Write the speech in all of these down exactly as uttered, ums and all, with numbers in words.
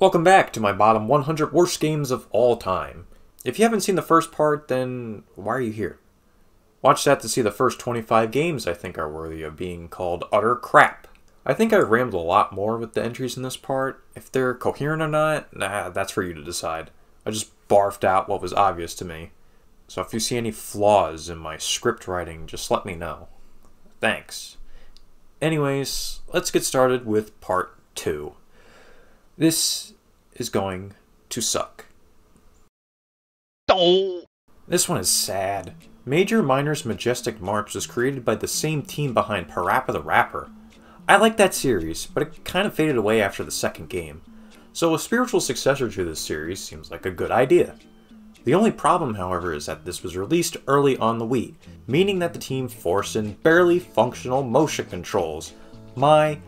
Welcome back to my bottom one hundred worst games of all time. If you haven't seen the first part, then why are you here? Watch that to see the first twenty-five games I think are worthy of being called utter crap. I think I rambled a lot more with the entries in this part. If they're coherent or not, nah, that's for you to decide. I just barfed out what was obvious to me. So if you see any flaws in my script writing, just let me know. Thanks. Anyways, let's get started with part two. This is going to suck. Oh. This one is sad. Major Minor's Majestic March was created by the same team behind Parappa the Rapper. I like that series, but it kind of faded away after the second game. So a spiritual successor to this series seems like a good idea. The only problem, however, is that this was released early on the Wii, meaning that the team forced in barely functional motion controls. My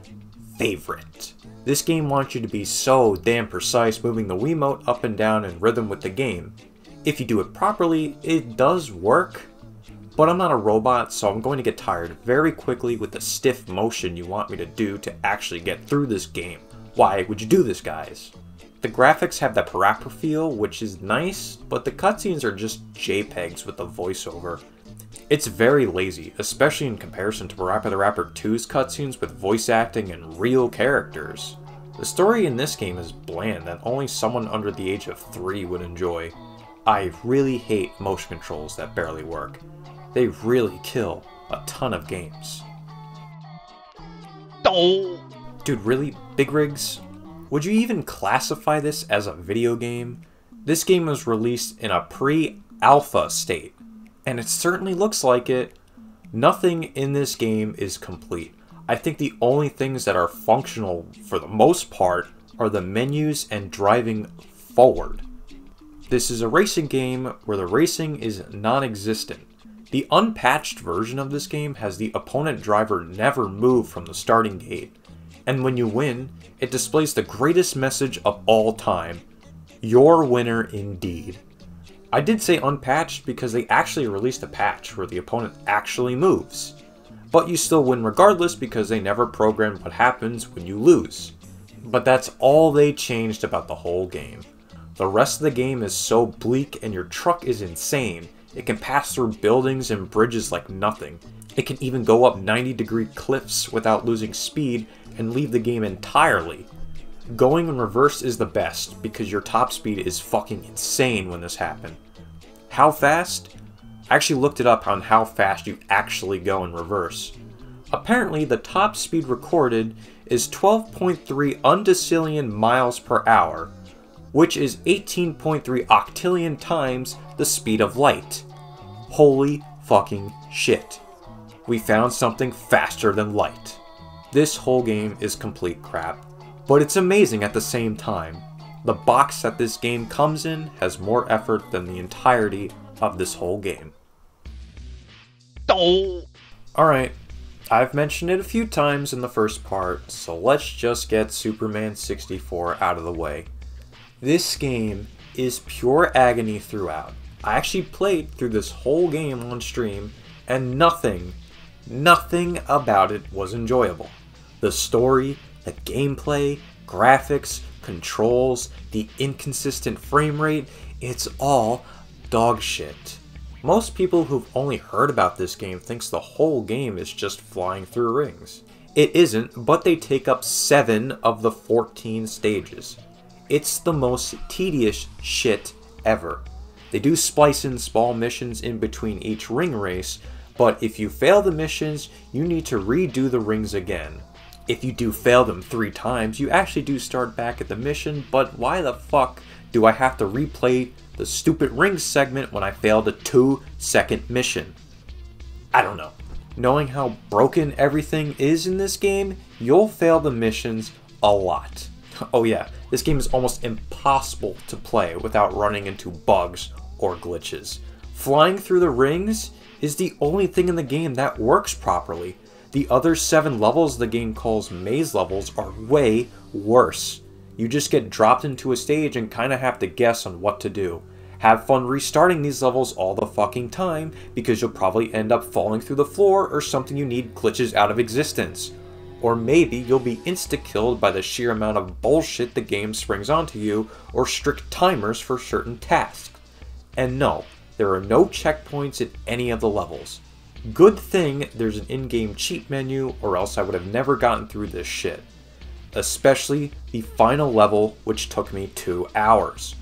favorite. This game wants you to be so damn precise moving the Wiimote up and down in rhythm with the game. If you do it properly, it does work, but I'm not a robot, so I'm going to get tired very quickly with the stiff motion you want me to do to actually get through this game. Why would you do this, guys? The graphics have that Parappa feel, which is nice, but the cutscenes are just JPEGs with a voiceover. It's very lazy, especially in comparison to Parappa the Rapper two's cutscenes with voice acting and real characters. The story in this game is bland and only someone under the age of three would enjoy. I really hate motion controls that barely work. They really kill a ton of games. Oh. Dude, really? Big Rigs? Would you even classify this as a video game? This game was released in a pre-alpha state. And it certainly looks like it. Nothing in this game is complete. I think the only things that are functional, for the most part, are the menus and driving forward. This is a racing game where the racing is non-existent. The unpatched version of this game has the opponent driver never move from the starting gate. And when you win, it displays the greatest message of all time. Your winner indeed. I did say unpatched because they actually released a patch where the opponent actually moves. But you still win regardless because they never programmed what happens when you lose. But that's all they changed about the whole game. The rest of the game is so bleak and your truck is insane. It can pass through buildings and bridges like nothing. It can even go up ninety degree cliffs without losing speed and leave the game entirely. Going in reverse is the best, because your top speed is fucking insane when this happened. How fast? I actually looked it up on how fast you actually go in reverse. Apparently, the top speed recorded is twelve point three undecillion miles per hour, which is eighteen point three octillion times the speed of light. Holy fucking shit. We found something faster than light. This whole game is complete crap. But it's amazing at the same time. The box that this game comes in has more effort than the entirety of this whole game. Oh. Alright, I've mentioned it a few times in the first part, so let's just get Superman sixty-four out of the way. This game is pure agony throughout. I actually played through this whole game on stream, and nothing, nothing about it was enjoyable. The story, the gameplay, graphics, controls, the inconsistent frame rate, it's all dog shit. Most people who've only heard about this game thinks the whole game is just flying through rings. It isn't, but they take up seven of the fourteen stages. It's the most tedious shit ever. They do splice in small missions in between each ring race, but if you fail the missions, you need to redo the rings again. If you do fail them three times, you actually do start back at the mission, but why the fuck do I have to replay the stupid ring segment when I failed a two second mission? I don't know. Knowing how broken everything is in this game, you'll fail the missions a lot. Oh yeah, this game is almost impossible to play without running into bugs or glitches. Flying through the rings is the only thing in the game that works properly. The other seven levels the game calls maze levels are way worse. You just get dropped into a stage and kinda have to guess on what to do. Have fun restarting these levels all the fucking time, because you'll probably end up falling through the floor or something you need glitches out of existence. or maybe you'll be insta-killed by the sheer amount of bullshit the game springs onto you, or strict timers for certain tasks. And no, there are no checkpoints in any of the levels. Good thing there's an in-game cheat menu, or else I would have never gotten through this shit. Especially the final level, which took me two hours.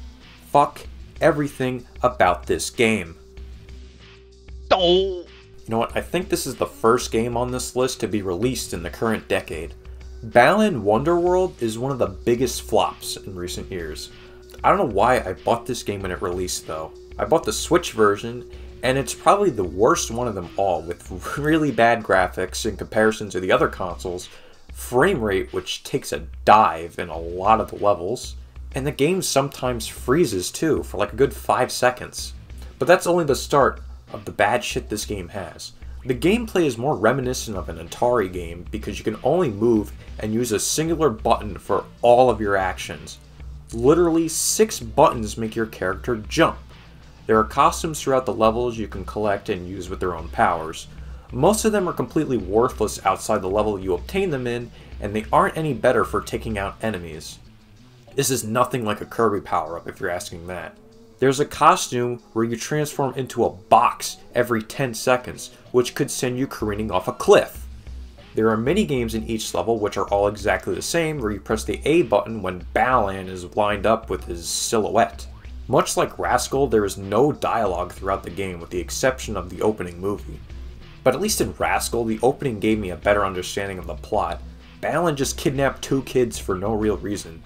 Fuck everything about this game. Oh. You know what, I think this is the first game on this list to be released in the current decade. Balan Wonderworld is one of the biggest flops in recent years. I don't know why I bought this game when it released though. I bought the Switch version, and it's probably the worst one of them all, with really bad graphics in comparison to the other consoles, frame rate which takes a dive in a lot of the levels, and the game sometimes freezes too for like a good five seconds. But that's only the start of the bad shit this game has. The gameplay is more reminiscent of an Atari game because you can only move and use a singular button for all of your actions. Literally six buttons make your character jump. There are costumes throughout the levels you can collect and use with their own powers. Most of them are completely worthless outside the level you obtain them in, and they aren't any better for taking out enemies. This is nothing like a Kirby power-up if you're asking that. There's a costume where you transform into a box every ten seconds, which could send you careening off a cliff. There are mini games in each level which are all exactly the same, where you press the A button when Balan is lined up with his silhouette. Much like Rascal, there is no dialogue throughout the game with the exception of the opening movie. But at least in Rascal, the opening gave me a better understanding of the plot. Balan just kidnapped two kids for no real reason.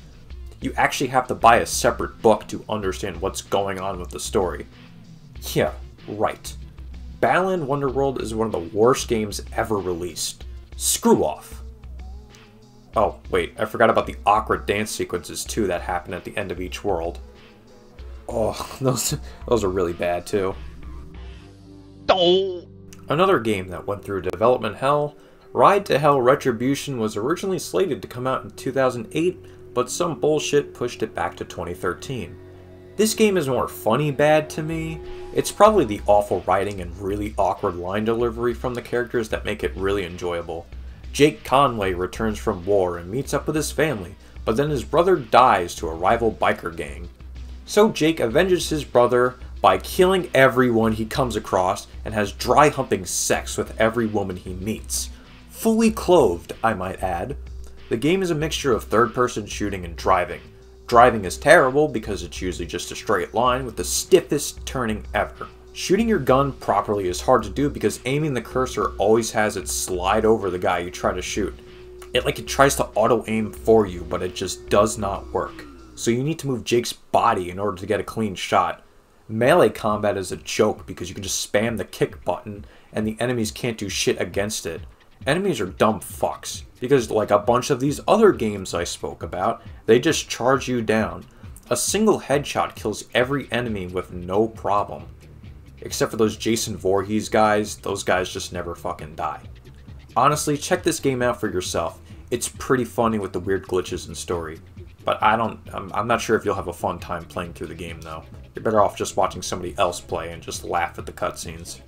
You actually have to buy a separate book to understand what's going on with the story. Yeah, right. Balan Wonderworld is one of the worst games ever released. Screw off. Oh, wait, I forgot about the awkward dance sequences too that happen at the end of each world. Oh, those, those are really bad too. Oh. Another game that went through development hell, Ride to Hell Retribution was originally slated to come out in two thousand eight, but some bullshit pushed it back to twenty thirteen. This game is more funny bad to me. It's probably the awful writing and really awkward line delivery from the characters that make it really enjoyable. Jake Conway returns from war and meets up with his family, but then his brother dies to a rival biker gang. So Jake avenges his brother by killing everyone he comes across and has dry humping sex with every woman he meets. Fully clothed, I might add. The game is a mixture of third-person shooting and driving. Driving is terrible because it's usually just a straight line with the stiffest turning ever. Shooting your gun properly is hard to do because aiming the cursor always has it slide over the guy you try to shoot. It like it tries to auto-aim for you, but it just does not work. So you need to move Jake's body in order to get a clean shot. Melee combat is a joke because you can just spam the kick button and the enemies can't do shit against it. Enemies are dumb fucks, because like a bunch of these other games I spoke about, they just charge you down. A single headshot kills every enemy with no problem. Except for those Jason Voorhees guys, those guys just never fucking die. Honestly, check this game out for yourself. It's pretty funny with the weird glitches and story. But I don't, I'm, I'm not sure if you'll have a fun time playing through the game though. You're better off just watching somebody else play and just laugh at the cutscenes.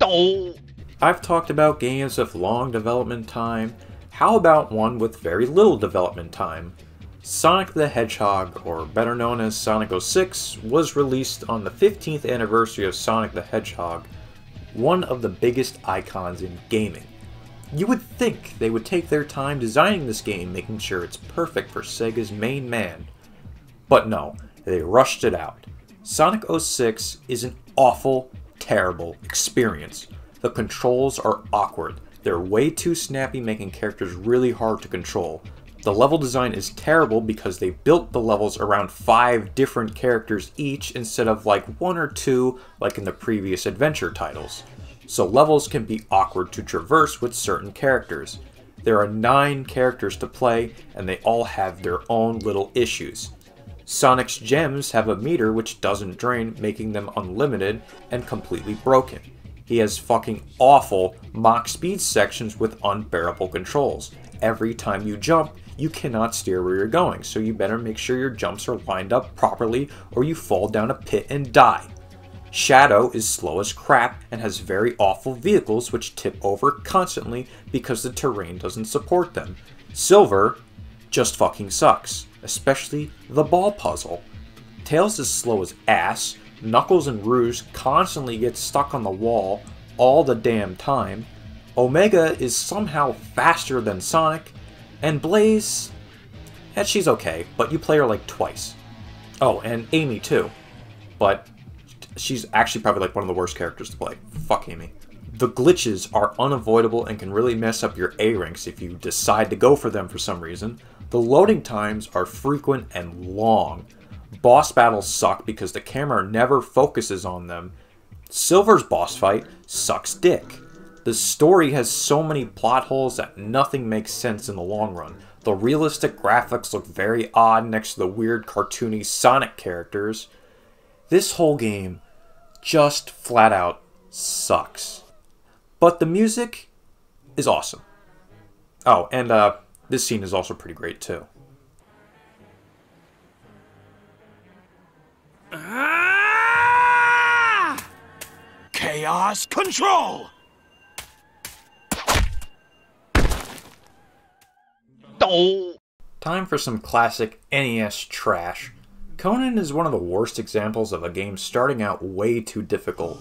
Oh. I've talked about games with long development time. How about one with very little development time? Sonic the Hedgehog, or better known as Sonic oh six, was released on the fifteenth anniversary of Sonic the Hedgehog, one of the biggest icons in gaming. You would think they would take their time designing this game, making sure it's perfect for Sega's main man. But no, they rushed it out. Sonic oh six is an awful, terrible experience. The controls are awkward, they're way too snappy, making characters really hard to control. The level design is terrible because they built the levels around five different characters each instead of like one or two like in the previous adventure titles. So levels can be awkward to traverse with certain characters. There are nine characters to play and they all have their own little issues. Sonic's gems have a meter which doesn't drain, making them unlimited and completely broken. He has fucking awful mock speed sections with unbearable controls. Every time you jump, you cannot steer where you're going, so you better make sure your jumps are lined up properly or you fall down a pit and die. Shadow is slow as crap and has very awful vehicles which tip over constantly because the terrain doesn't support them. Silver just fucking sucks, especially the ball puzzle. Tails is slow as ass, Knuckles and Rouge constantly get stuck on the wall all the damn time, Omega is somehow faster than Sonic, and Blaze, and she's okay, but you play her like twice. Oh, and Amy too, but she's actually probably like one of the worst characters to play. Fuck Amy. The glitches are unavoidable and can really mess up your A-ranks if you decide to go for them for some reason. The loading times are frequent and long. Boss battles suck because the camera never focuses on them. Silver's boss fight sucks dick. The story has so many plot holes that nothing makes sense in the long run. The realistic graphics look very odd next to the weird cartoony Sonic characters. This whole game just flat out sucks. But the music is awesome. Oh, and uh, this scene is also pretty great too. Ah! Chaos control! Oh. Time for some classic N E S trash. Conan is one of the worst examples of a game starting out way too difficult.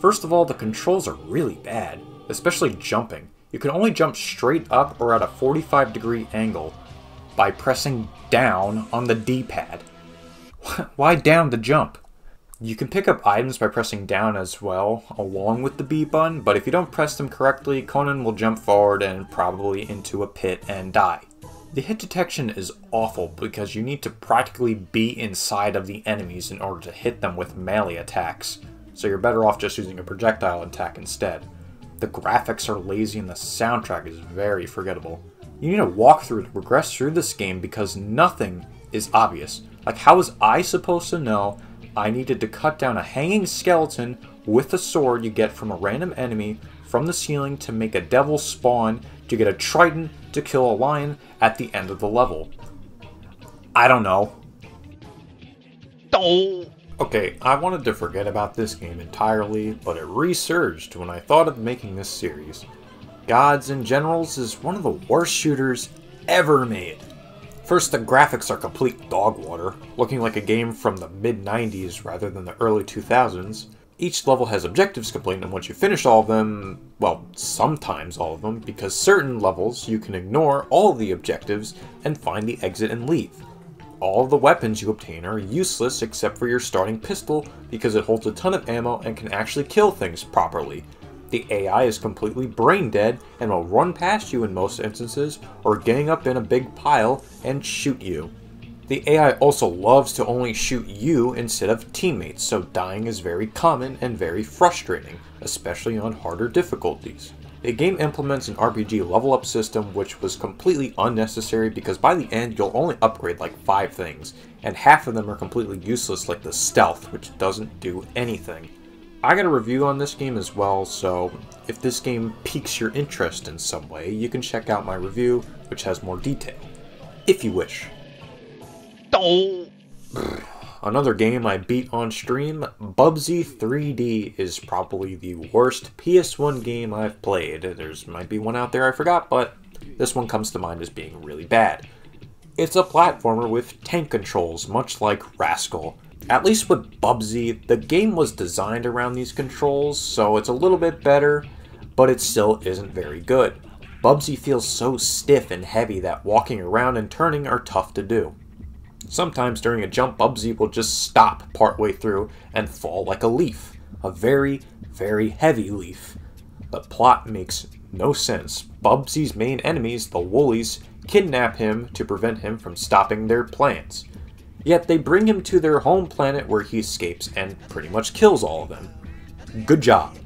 First of all, the controls are really bad, especially jumping. You can only jump straight up or at a forty-five degree angle by pressing down on the D-pad. Why down to jump? You can pick up items by pressing down as well, along with the B button, but if you don't press them correctly, Conan will jump forward and probably into a pit and die. The hit detection is awful because you need to practically be inside of the enemies in order to hit them with melee attacks, so you're better off just using a projectile attack instead. The graphics are lazy and the soundtrack is very forgettable. You need a walkthrough to progress through this game because nothing is obvious. Like, how was I supposed to know I needed to cut down a hanging skeleton with a sword you get from a random enemy from the ceiling to make a devil spawn to get a trident to kill a lion at the end of the level? I don't know. Oh. Okay, I wanted to forget about this game entirely, but it resurged when I thought of making this series. Gods and Generals is one of the worst shooters ever made. First, the graphics are complete dog water, looking like a game from the mid nineties rather than the early two thousands. Each level has objectives complete, and once you finish all of them, well, sometimes all of them, because certain levels you can ignore all the objectives and find the exit and leave. All of the weapons you obtain are useless except for your starting pistol because it holds a ton of ammo and can actually kill things properly. The A I is completely brain dead and will run past you in most instances or gang up in a big pile and shoot you. The A I also loves to only shoot you instead of teammates, so dying is very common and very frustrating, especially on harder difficulties. The game implements an R P G level up system which was completely unnecessary because by the end you'll only upgrade like five things, and half of them are completely useless, like the stealth, which doesn't do anything. I got a review on this game as well, so if this game piques your interest in some way, you can check out my review, which has more detail, if you wish. Oh. Another game I beat on stream, Bubsy three D is probably the worst P S one game I've played. There's might be one out there I forgot, but this one comes to mind as being really bad. It's a platformer with tank controls, much like Rascal. At least with Bubsy, the game was designed around these controls, so it's a little bit better, but it still isn't very good. Bubsy feels so stiff and heavy that walking around and turning are tough to do. Sometimes during a jump, Bubsy will just stop partway through and fall like a leaf. A very, very heavy leaf. The plot makes no sense. Bubsy's main enemies, the Woolies, kidnap him to prevent him from stopping their plans. Yet they bring him to their home planet where he escapes and pretty much kills all of them. Good job.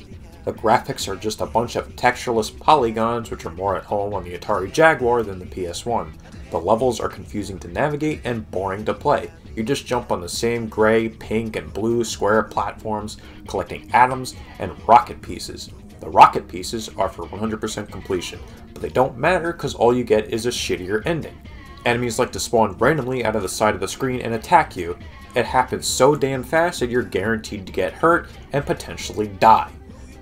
The graphics are just a bunch of textureless polygons which are more at home on the Atari Jaguar than the P S one. The levels are confusing to navigate and boring to play. You just jump on the same gray, pink, and blue square platforms, collecting atoms and rocket pieces. The rocket pieces are for one hundred percent completion, but they don't matter because all you get is a shittier ending. Enemies like to spawn randomly out of the side of the screen and attack you. It happens so damn fast that you're guaranteed to get hurt and potentially die.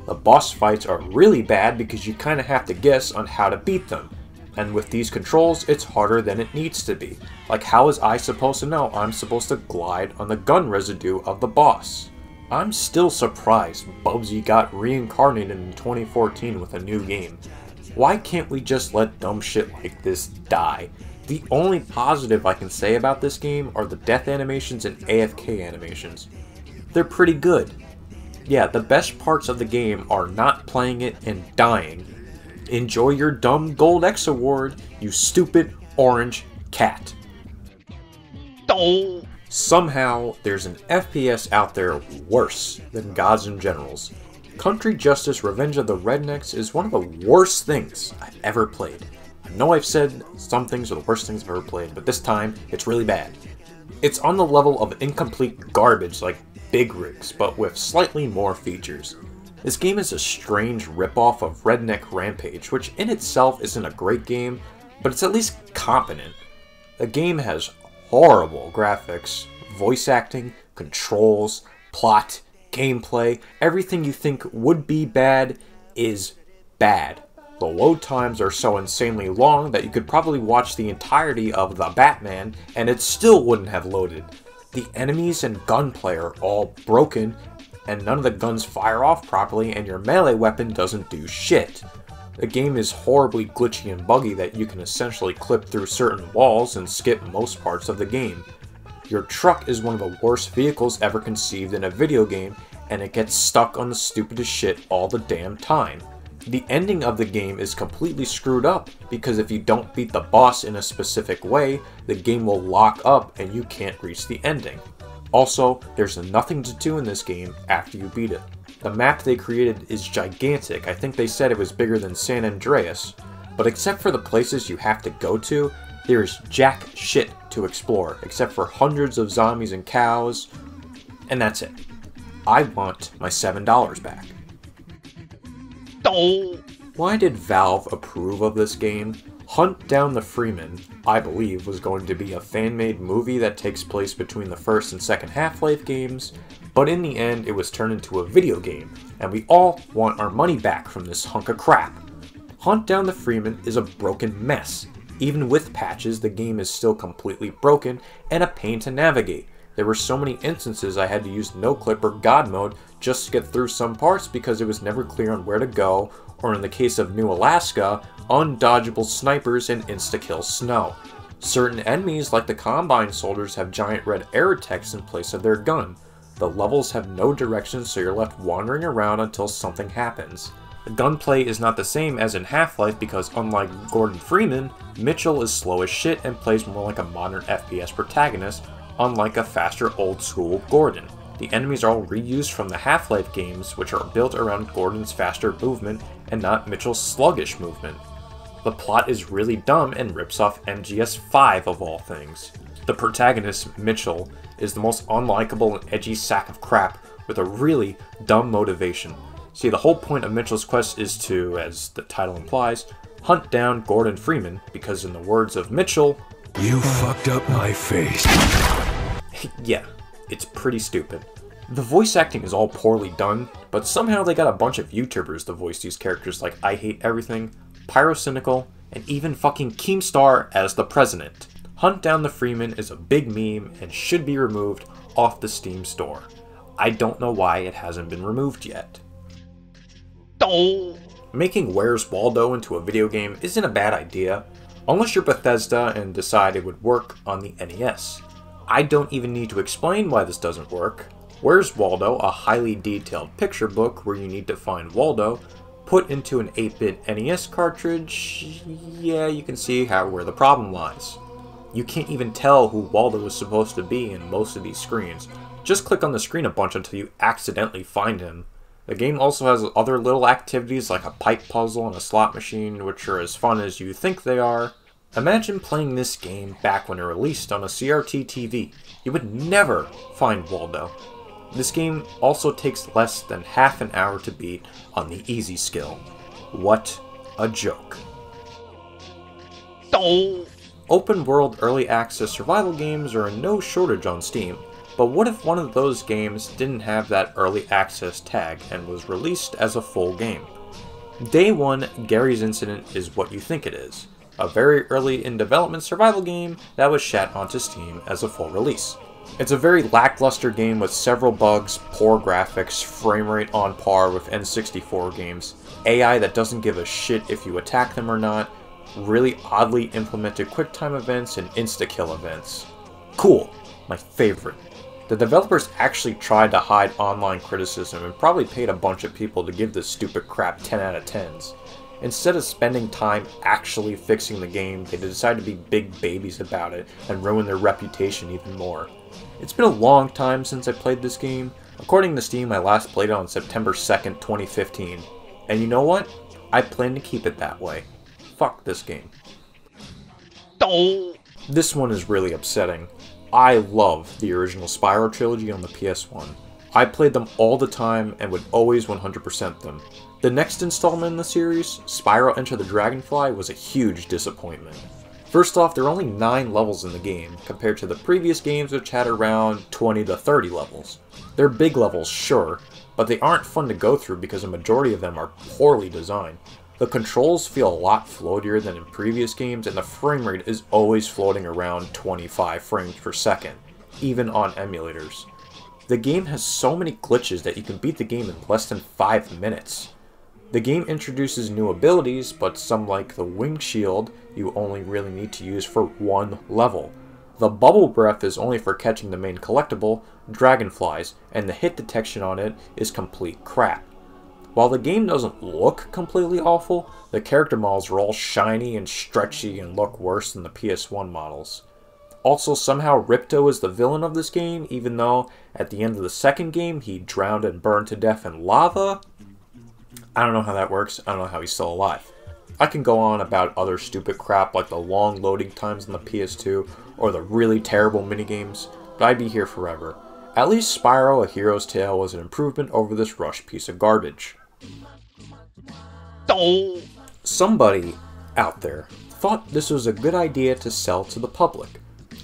The boss fights are really bad because you kinda have to guess on how to beat them. And with these controls, it's harder than it needs to be. Like, how is I supposed to know I'm supposed to glide on the gun residue of the boss? I'm still surprised Bubsy got reincarnated in twenty fourteen with a new game. Why can't we just let dumb shit like this die? The only positive I can say about this game are the death animations and A F K animations. They're pretty good. Yeah, the best parts of the game are not playing it and dying. Enjoy your dumb Gold X award, you stupid orange cat. Oh. Somehow, there's an F P S out there worse than Gods and Generals. Country Justice Revenge of the Rednecks is one of the worst things I've ever played. I know I've said some things are the worst things I've ever played, but this time, it's really bad. It's on the level of incomplete garbage like Big Rigs, but with slightly more features. This game is a strange ripoff of Redneck Rampage, which in itself isn't a great game, but it's at least competent. The game has horrible graphics, voice acting, controls, plot, gameplay. Everything you think would be bad is bad. The load times are so insanely long that you could probably watch the entirety of The Batman and it still wouldn't have loaded. The enemies and gunplay are all broken, and none of the guns fire off properly, and your melee weapon doesn't do shit. The game is horribly glitchy and buggy that you can essentially clip through certain walls and skip most parts of the game. Your truck is one of the worst vehicles ever conceived in a video game, and it gets stuck on the stupidest shit all the damn time. The ending of the game is completely screwed up, because if you don't beat the boss in a specific way, the game will lock up and you can't reach the ending. Also, there's nothing to do in this game after you beat it. The map they created is gigantic. I think they said it was bigger than San Andreas. But except for the places you have to go to, there is jack shit to explore, except for hundreds of zombies and cows, and that's it. I want my seven dollars back. Oh. Why did Valve approve of this game? Hunt Down the Freeman, I believe, was going to be a fan-made movie that takes place between the first and second Half-Life games, but in the end it was turned into a video game, and we all want our money back from this hunk of crap. Hunt Down the Freeman is a broken mess. Even with patches, the game is still completely broken and a pain to navigate. There were so many instances I had to use no-clip or God mode just to get through some parts because it was never clear on where to go, or in the case of New Alaska, undodgeable snipers and insta-kill snow. Certain enemies like the Combine soldiers have giant red arrow text in place of their gun. The levels have no direction, so you're left wandering around until something happens. The gunplay is not the same as in Half-Life because unlike Gordon Freeman, Mitchell is slow as shit and plays more like a modern F P S protagonist, unlike a faster old-school Gordon. The enemies are all reused from the Half-Life games, which are built around Gordon's faster movement and not Mitchell's sluggish movement. The plot is really dumb and rips off M G S five of all things. The protagonist, Mitchell, is the most unlikable and edgy sack of crap with a really dumb motivation. See, the whole point of Mitchell's quest is to, as the title implies, hunt down Gordon Freeman, because in the words of Mitchell, "You fucked up my face." Yeah. It's pretty stupid. The voice acting is all poorly done, but somehow they got a bunch of YouTubers to voice these characters like IHateEverything, Pyrocynical, and even fucking Keemstar as the president. Hunt Down the Freeman is a big meme and should be removed off the Steam store. I don't know why it hasn't been removed yet. Oh. Making Where's Waldo into a video game isn't a bad idea, unless you're Bethesda and decide it would work on the N E S. I don't even need to explain why this doesn't work. Where's Waldo, a highly detailed picture book where you need to find Waldo, put into an eight bit N E S cartridge? Yeah, you can see how where the problem lies. You can't even tell who Waldo is supposed to be in most of these screens. Just click on the screen a bunch until you accidentally find him. The game also has other little activities like a pipe puzzle and a slot machine, which are as fun as you think they are. Imagine playing this game back when it released on a C R T T V. You would never find Waldo. This game also takes less than half an hour to beat on the easy skill. What a joke. Oh. Open-world early access survival games are in no shortage on Steam, but what if one of those games didn't have that early access tag and was released as a full game? Day one Gary's Incident is what you think it is, a very early in development survival game that was shat onto Steam as a full release. It's a very lackluster game with several bugs, poor graphics, framerate on par with N sixty-four games, A I that doesn't give a shit if you attack them or not, really oddly implemented quick-time events and insta-kill events. Cool, my favorite. The developers actually tried to hide online criticism and probably paid a bunch of people to give this stupid crap ten out of tens. Instead of spending time actually fixing the game, they decided to be big babies about it and ruin their reputation even more. It's been a long time since I played this game. According to Steam, I last played it on September second, twenty fifteen. And you know what? I plan to keep it that way. Fuck this game. Oh. This one is really upsetting. I love the original Spyro trilogy on the P S one. I played them all the time and would always one hundred percent them. The next installment in the series, Spyro Enter the Dragonfly, was a huge disappointment. First off, there are only nine levels in the game, compared to the previous games which had around twenty to thirty levels. They're big levels, sure, but they aren't fun to go through because a majority of them are poorly designed. The controls feel a lot floatier than in previous games, and the frame rate is always floating around twenty-five frames per second, even on emulators. The game has so many glitches that you can beat the game in less than five minutes. The game introduces new abilities, but some like the Wing Shield you only really need to use for one level. The Bubble Breath is only for catching the main collectible, Dragonflies, and the hit detection on it is complete crap. While the game doesn't look completely awful, the character models are all shiny and stretchy and look worse than the P S one models. Also, somehow Ripto is the villain of this game, even though at the end of the second game he drowned and burned to death in lava. I don't know how that works, I don't know how he's still alive. I can go on about other stupid crap like the long loading times on the P S two or the really terrible minigames, but I'd be here forever. At least Spyro: A Hero's Tale was an improvement over this rushed piece of garbage. Oh. Somebody out there thought this was a good idea to sell to the public.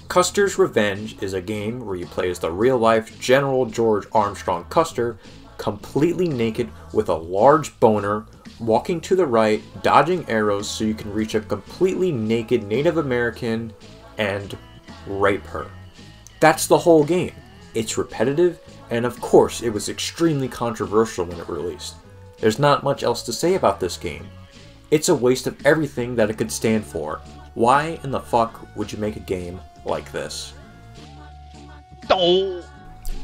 Custer's Revenge is a game where you play as the real-life General George Armstrong Custer, completely naked with a large boner, walking to the right, dodging arrows so you can reach a completely naked Native American and rape her. That's the whole game. It's repetitive, and of course it was extremely controversial when it released. There's not much else to say about this game. It's a waste of everything that it could stand for. Why in the fuck would you make a game like this? Oh.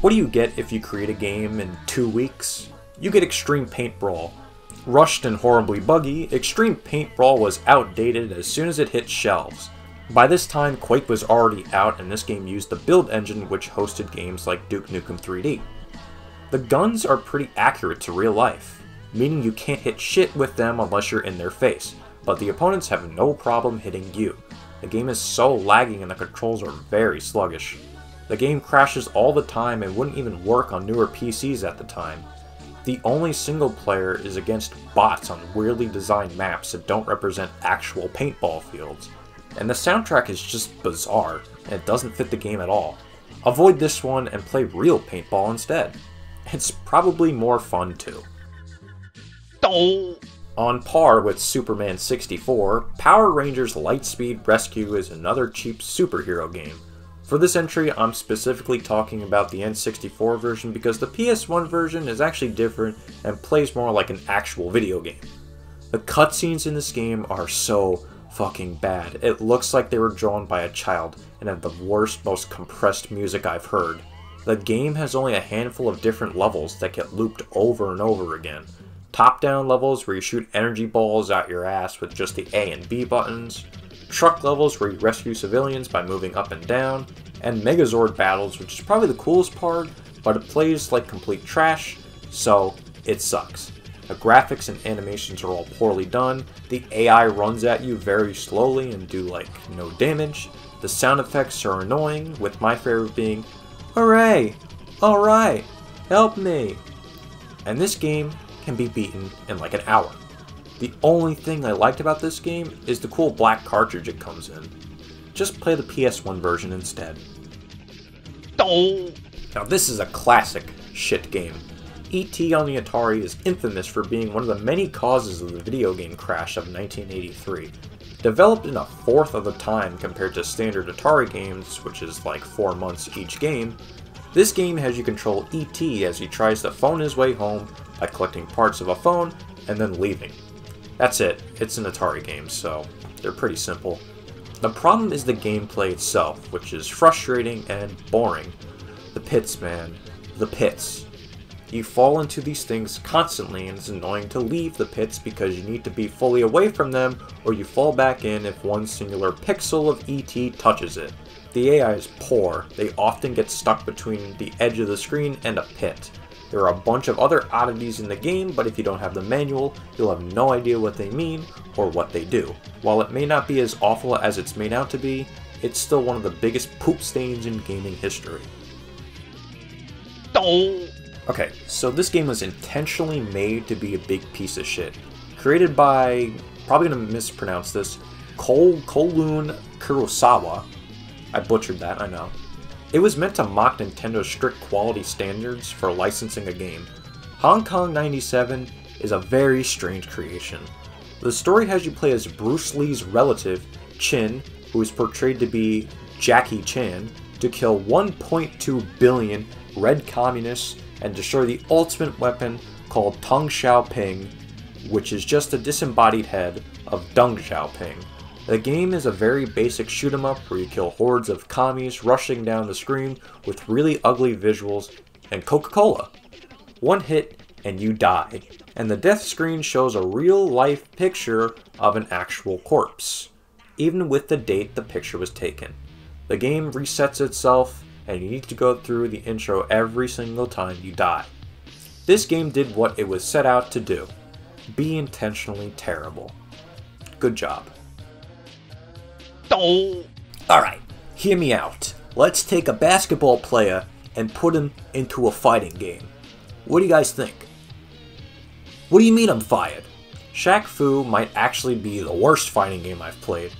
What do you get if you create a game in two weeks? You get Extreme Paint Brawl. Rushed and horribly buggy, Extreme Paint Brawl was outdated as soon as it hit shelves. By this time, Quake was already out and this game used the build engine which hosted games like Duke Nukem three D. The guns are pretty accurate to real life, meaning you can't hit shit with them unless you're in their face, but the opponents have no problem hitting you. The game is so lagging and the controls are very sluggish. The game crashes all the time and wouldn't even work on newer P Cs at the time. The only single player is against bots on weirdly designed maps that don't represent actual paintball fields. And the soundtrack is just bizarre, and it doesn't fit the game at all. Avoid this one and play real paintball instead. It's probably more fun too. Oh. On par with Superman sixty-four, Power Rangers Lightspeed Rescue is another cheap superhero game. For this entry, I'm specifically talking about the N sixty-four version because the P S one version is actually different and plays more like an actual video game. The cutscenes in this game are so fucking bad. It looks like they were drawn by a child and have the worst, most compressed music I've heard. The game has only a handful of different levels that get looped over and over again. Top-down levels where you shoot energy balls out your ass with just the A and B buttons. Truck levels where you rescue civilians by moving up and down, and Megazord battles, which is probably the coolest part, but it plays like complete trash, so it sucks. The graphics and animations are all poorly done, the A I runs at you very slowly and do like no damage, the sound effects are annoying, with my favorite being, "Hooray! Alright! Help me!" And this game can be beaten in like an hour. The only thing I liked about this game is the cool black cartridge it comes in. just play the P S one version instead. Oh. Now this is a classic shit game. E T on the Atari is infamous for being one of the many causes of the video game crash of nineteen eighty-three. Developed in a fourth of the time compared to standard Atari games, which is like four months each game, this game has you control E T as he tries to phone his way home by collecting parts of a phone and then leaving. That's it, it's an Atari game, so they're pretty simple. The problem is the gameplay itself, which is frustrating and boring. The pits, man. The pits. You fall into these things constantly, and it's annoying to leave the pits because you need to be fully away from them, or you fall back in if one singular pixel of E T touches it. The A I is poor. They often get stuck between the edge of the screen and a pit. There are a bunch of other oddities in the game, but if you don't have the manual, you'll have no idea what they mean or what they do. While it may not be as awful as it's made out to be, it's still one of the biggest poop stains in gaming history. Oh. Okay, so this game was intentionally made to be a big piece of shit. Created by, probably gonna mispronounce this, Kol Kolun Kurosawa. I butchered that, I know. It was meant to mock Nintendo's strict quality standards for licensing a game. Hong Kong ninety-seven is a very strange creation. The story has you play as Bruce Lee's relative, Chin, who is portrayed to be Jackie Chan, to kill one point two billion red communists and destroy the ultimate weapon called Deng Xiaoping, which is just a disembodied head of Deng Xiaoping. The game is a very basic shoot 'em up where you kill hordes of commies rushing down the screen with really ugly visuals and Coca-Cola. One hit and you die, and the death screen shows a real-life picture of an actual corpse, even with the date the picture was taken. The game resets itself, and you need to go through the intro every single time you die. This game did what it was set out to do. Be intentionally terrible. Good job. Oh. Alright, hear me out. Let's take a basketball player and put him into a fighting game. What do you guys think? What do you mean I'm fired? Shaq Fu might actually be the worst fighting game I've played.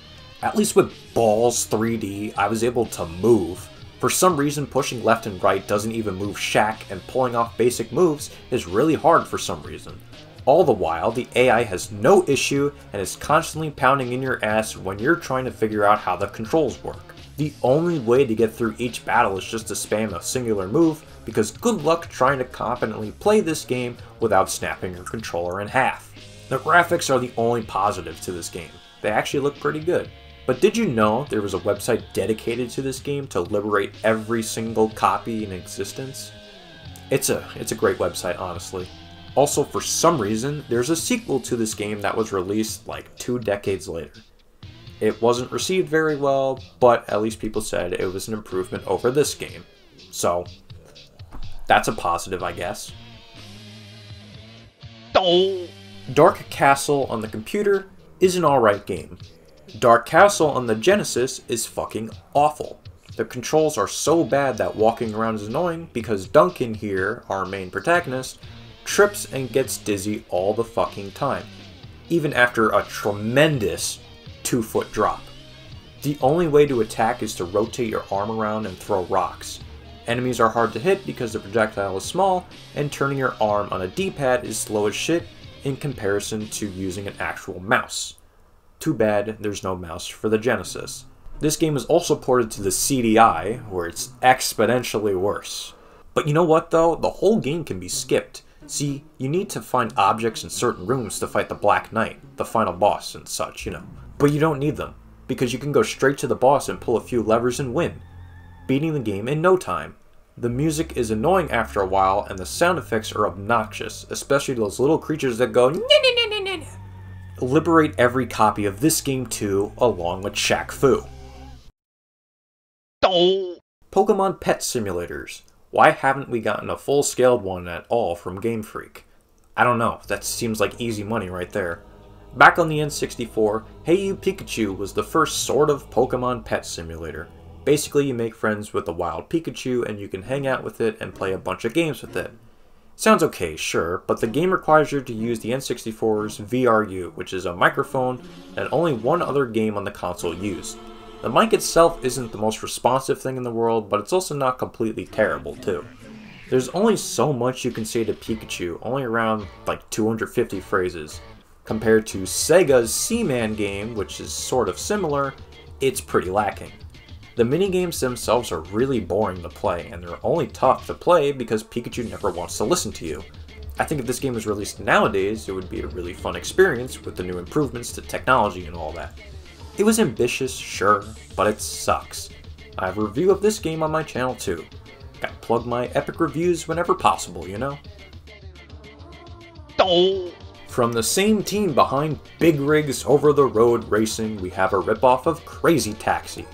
At least with Balls three D, I was able to move. For some reason, pushing left and right doesn't even move Shaq, and pulling off basic moves is really hard for some reason. All the while, the A I has no issue and is constantly pounding in your ass when you're trying to figure out how the controls work. The only way to get through each battle is just to spam a singular move, because good luck trying to competently play this game without snapping your controller in half. The graphics are the only positive to this game. They actually look pretty good. But did you know there was a website dedicated to this game to liberate every single copy in existence? It's a, it's a great website, honestly. Also, for some reason, there's a sequel to this game that was released like two decades later. It wasn't received very well, but at least people said it was an improvement over this game. So, that's a positive, I guess. Oh. Dark Castle on the computer is an alright game. Dark Castle on the Genesis is fucking awful. The controls are so bad that walking around is annoying because Duncan here, our main protagonist, trips and gets dizzy all the fucking time, even after a tremendous two-foot drop. The only way to attack is to rotate your arm around and throw rocks. Enemies are hard to hit because the projectile is small, and turning your arm on a D-pad is slow as shit in comparison to using an actual mouse. Too bad there's no mouse for the Genesis. This game was also ported to the C D I, where it's exponentially worse. But you know what though? The whole game can be skipped. See, you need to find objects in certain rooms to fight the Black Knight, the final boss and such, you know. But you don't need them, because you can go straight to the boss and pull a few levers and win, beating the game in no time. The music is annoying after a while, and the sound effects are obnoxious, especially those little creatures that go na-na-na-na-na-na. Liberate every copy of this game too, along with Shaq Fu. Oh. Pokemon Pet Simulators. Why haven't we gotten a full-scale one at all from Game Freak? I don't know, that seems like easy money right there. Back on the N sixty-four, Hey You Pikachu was the first sort of Pokemon Pet Simulator. Basically, you make friends with a wild Pikachu and you can hang out with it and play a bunch of games with it. Sounds okay, sure, but the game requires you to use the N sixty-four's V R U, which is a microphone that only one other game on the console used. The mic itself isn't the most responsive thing in the world, but it's also not completely terrible too. There's only so much you can say to Pikachu, only around like two hundred fifty phrases. Compared to Sega's Seaman game, which is sort of similar, it's pretty lacking. The minigames themselves are really boring to play, and they're only tough to play because Pikachu never wants to listen to you. I think if this game was released nowadays, it would be a really fun experience with the new improvements to technology and all that. It was ambitious, sure, but it sucks. I have a review of this game on my channel too. Gotta plug my epic reviews whenever possible, you know? Oh. From the same team behind Big Rigs Over the Road Racing, we have a ripoff of Crazy Taxi,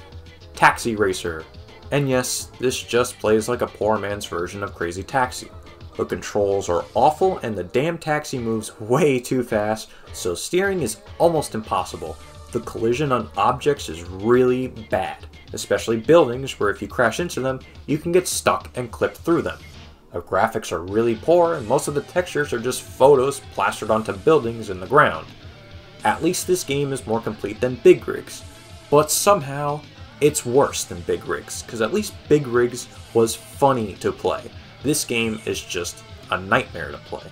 Taxi Racer. And yes, this just plays like a poor man's version of Crazy Taxi. The controls are awful and the damn taxi moves way too fast, so steering is almost impossible. The collision on objects is really bad, especially buildings where if you crash into them, you can get stuck and clip through them. The graphics are really poor and most of the textures are just photos plastered onto buildings in the ground. At least this game is more complete than Big Rigs, but somehow it's worse than Big Rigs, because at least Big Rigs was funny to play. This game is just a nightmare to play.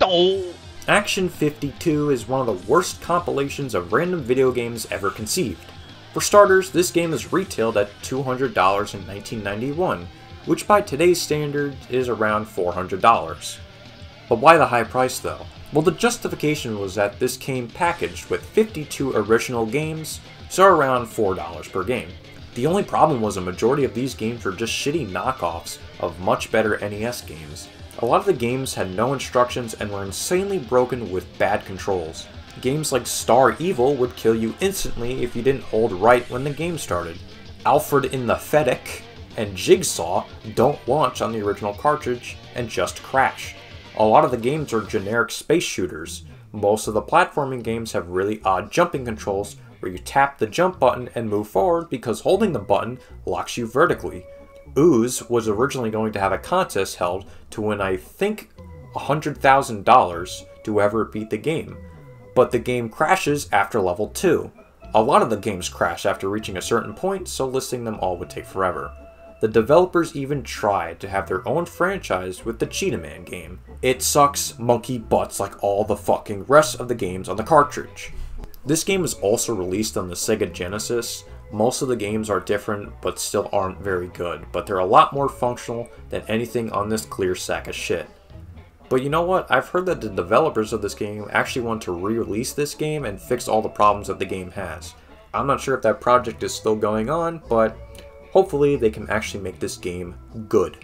Oh. Action fifty-two is one of the worst compilations of random video games ever conceived. For starters, this game is retailed at two hundred dollars in nineteen ninety-one, which by today's standards is around four hundred dollars. But why the high price though? Well, the justification was that this came packaged with fifty-two original games, so around four dollars per game. The only problem was a majority of these games were just shitty knockoffs of much better N E S games. A lot of the games had no instructions and were insanely broken with bad controls. Games like Star Evil would kill you instantly if you didn't hold right when the game started. Alfred in the Fettic and Jigsaw don't launch on the original cartridge and just crash. A lot of the games are generic space shooters. Most of the platforming games have really odd jumping controls, where you tap the jump button and move forward because holding the button locks you vertically. Ooze was originally going to have a contest held to win, I think, one hundred thousand dollars to whoever beat the game, but the game crashes after level two. A lot of the games crash after reaching a certain point, so listing them all would take forever. The developers even tried to have their own franchise with the Cheetah Man game. It sucks monkey butts like all the fucking rest of the games on the cartridge. This game was also released on the Sega Genesis. Most of the games are different but still aren't very good, but they're a lot more functional than anything on this clear sack of shit. But you know what, I've heard that the developers of this game actually want to re-release this game and fix all the problems that the game has. I'm not sure if that project is still going on, but hopefully they can actually make this game good.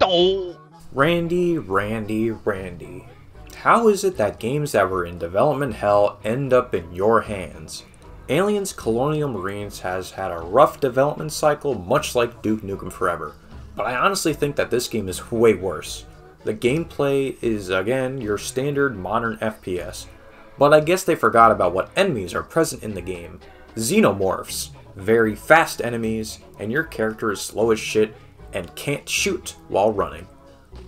Oh. Randy, Randy, Randy. How is it that games that were in development hell end up in your hands? Aliens Colonial Marines has had a rough development cycle, much like Duke Nukem Forever, but I honestly think that this game is way worse. The gameplay is, again, your standard modern F P S, but I guess they forgot about what enemies are present in the game. Xenomorphs, very fast enemies, and your character is slow as shit and can't shoot while running.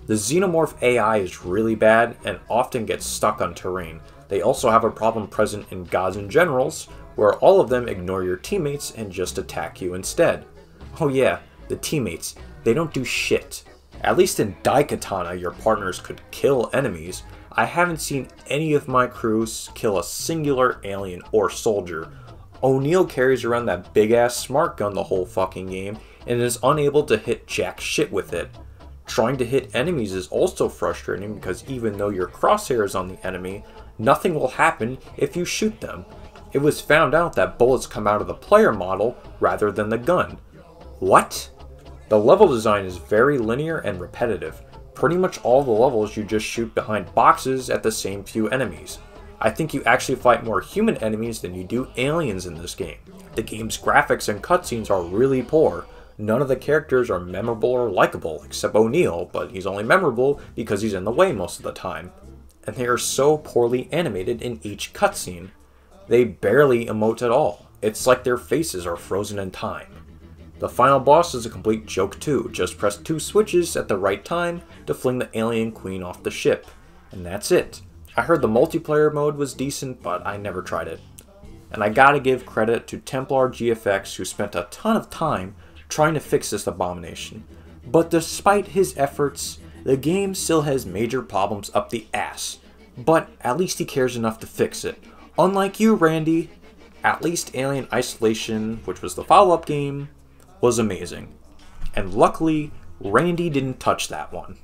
The Xenomorph A I is really bad and often gets stuck on terrain. They also have a problem present in Gods and Generals, where all of them ignore your teammates and just attack you instead. Oh yeah, the teammates, they don't do shit. At least in Daikatana, your partners could kill enemies. I haven't seen any of my crews kill a singular alien or soldier. O'Neil carries around that big ass smart gun the whole fucking game and is unable to hit jack shit with it. Trying to hit enemies is also frustrating because even though your crosshair is on the enemy, nothing will happen if you shoot them. It was found out that bullets come out of the player model rather than the gun. What? The level design is very linear and repetitive. Pretty much all the levels you just shoot behind boxes at the same few enemies. I think you actually fight more human enemies than you do aliens in this game. The game's graphics and cutscenes are really poor. None of the characters are memorable or likable, except O'Neil, but he's only memorable because he's in the way most of the time. And they are so poorly animated in each cutscene. They barely emote at all. It's like their faces are frozen in time. The final boss is a complete joke too. Just press two switches at the right time to fling the alien queen off the ship. And that's it. I heard the multiplayer mode was decent, but I never tried it. And I gotta give credit to Templar G F X, who spent a ton of time trying to fix this abomination. But despite his efforts, the game still has major problems up the ass. But at least he cares enough to fix it. Unlike you, Randy, at least Alien Isolation, which was the follow-up game, was amazing. And luckily, Randy didn't touch that one.